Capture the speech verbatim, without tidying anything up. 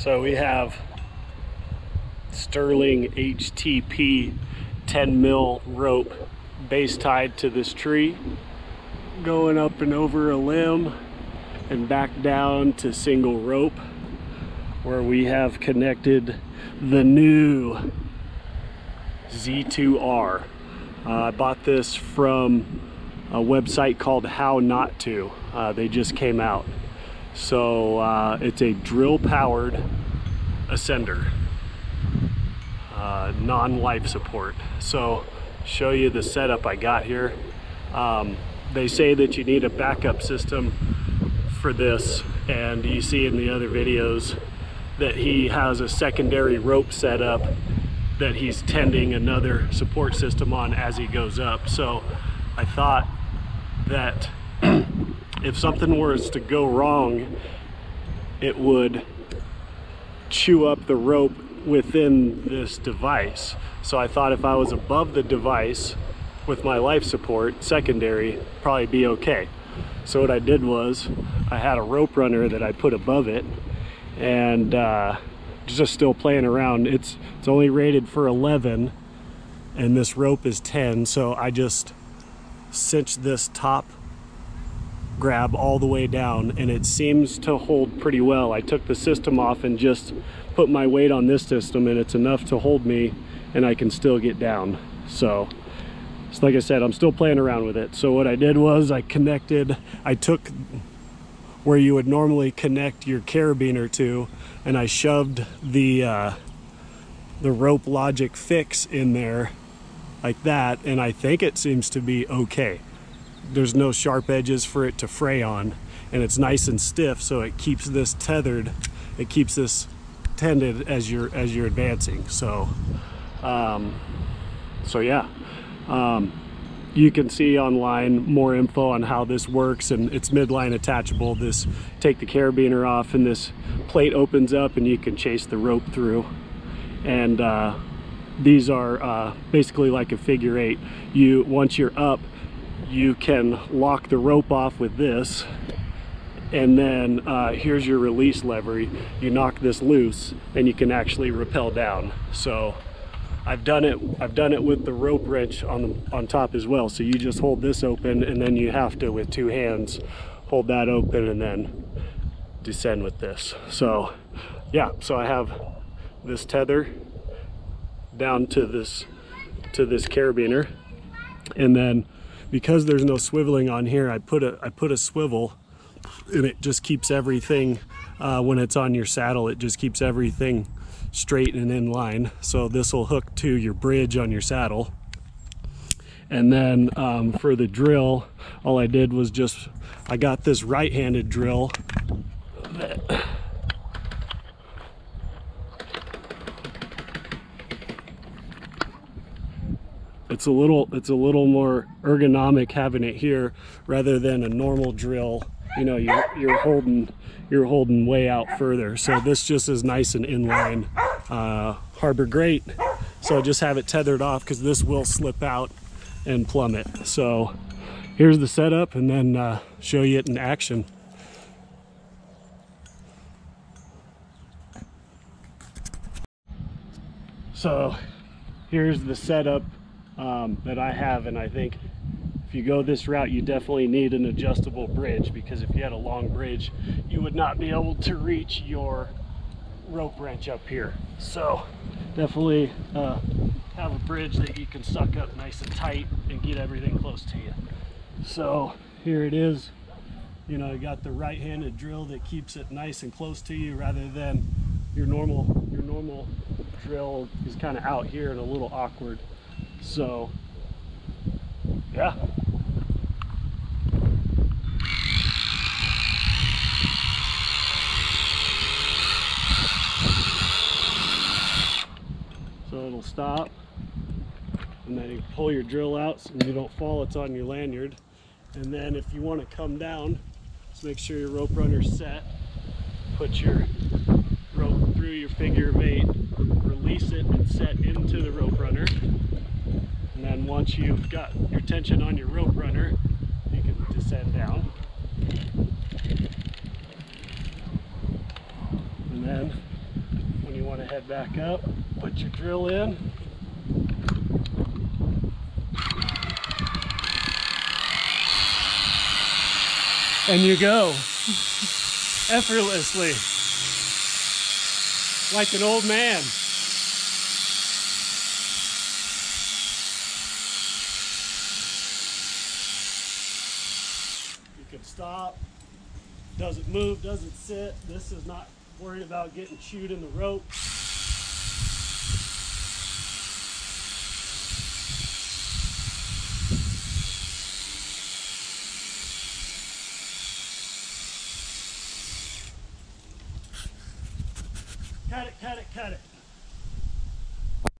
So we have Sterling H T P ten mil rope base tied to this tree, going up and over a limb and back down to single rope, where we have connected the new Z two R. Uh, I bought this from a website called How Not To. Uh, they just came out. So uh, it's a drill-powered ascender, uh, non-life support. So show you the setup I got here. Um, they say that you need a backup system for this, and you see in the other videos that he has a secondary rope setup that he's tending another support system on as he goes up. So I thought that if something was to go wrong, it would chew up the rope within this device. So I thought if I was above the device with my life support secondary, probably be okay. So what I did was I had a rope runner that I put above it, and uh, just still playing around. It's it's only rated for eleven, and this rope is ten. So I just cinched this top grab all the way down, and it seems to hold pretty well. I took the system off and just put my weight on this system, and it's enough to hold me, and I can still get down. So it's like I said, I'm still playing around with it. So what I did was I connected, I took where you would normally connect your carabiner to, and I shoved the uh, the rope logic fix in there like that, and I think it seems to be okay. There's no sharp edges for it to fray on, and it's nice and stiff, so it keeps this tethered, it keeps this tended as you're as you're advancing. So um, so yeah, um, you can see online more info on how this works, and it's midline attachable. This, take the carabiner off and this plate opens up and you can chase the rope through. And uh, these are uh, basically like a figure eight. You, once you're up, you can lock the rope off with this, and then uh, here's your release lever. You knock this loose and you can actually rappel down. So I've done it I've done it with the rope wrench on on top as well. So you just hold this open, and then you have to, with two hands, hold that open and then descend with this. So yeah, so I have this tether down to this to this carabiner, and then because there's no swiveling on here, I put a I put a swivel, and it just keeps everything uh, when it's on your saddle, it just keeps everything straight and in line. So this will hook to your bridge on your saddle. And then um, for the drill, all I did was just, I got this right-handed drill that, it's a little it's a little more ergonomic having it here rather than a normal drill. You know, you're, you're holding you're holding way out further. So this just is nice and inline. Uh, Harbor Freight. So I just have it tethered off because this will slip out and plummet. So here's the setup, and then uh, show you it in action. So here's the setup um, that I have, and I think if you go this route, you definitely need an adjustable bridge, because if you had a long bridge, you would not be able to reach your rope wrench up here. So definitely uh, have a bridge that you can suck up nice and tight and get everything close to you. So here it is. You know, you got the right-handed drill that keeps it nice and close to you rather than your normal your normal drill is kind of out here and a little awkward. So yeah. So it'll stop, and then you pull your drill out so you don't fall, it's on your lanyard. And then if you want to come down, just make sure your rope runner's set, put your rope through your figure of eight, release it and set into the rope runner. And then once you've got your tension on your rope runner, you can descend down. And then head back up, put your drill in. And you go, effortlessly, like an old man. You can stop, doesn't move, doesn't sit. This is not worried about getting chewed in the rope.